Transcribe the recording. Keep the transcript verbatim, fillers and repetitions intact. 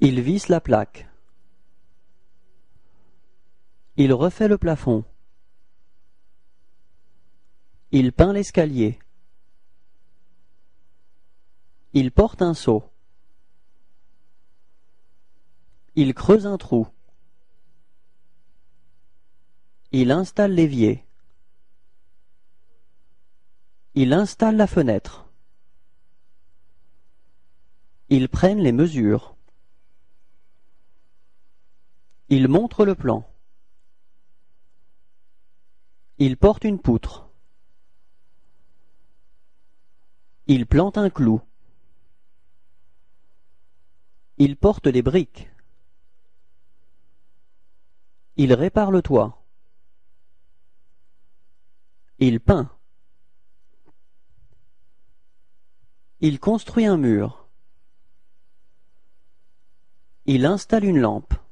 Il visse la plaque. Il refait le plafond. Il peint l'escalier. Il porte un seau. Il creuse un trou. Il installe l'évier. Il installe la fenêtre. Ils prennent les mesures. Ils montrent le plan. Ils portent une poutre. Ils plantent un clou. Ils portent des briques. Ils réparent le toit. Il peint. Il construit un mur. Il installe une lampe.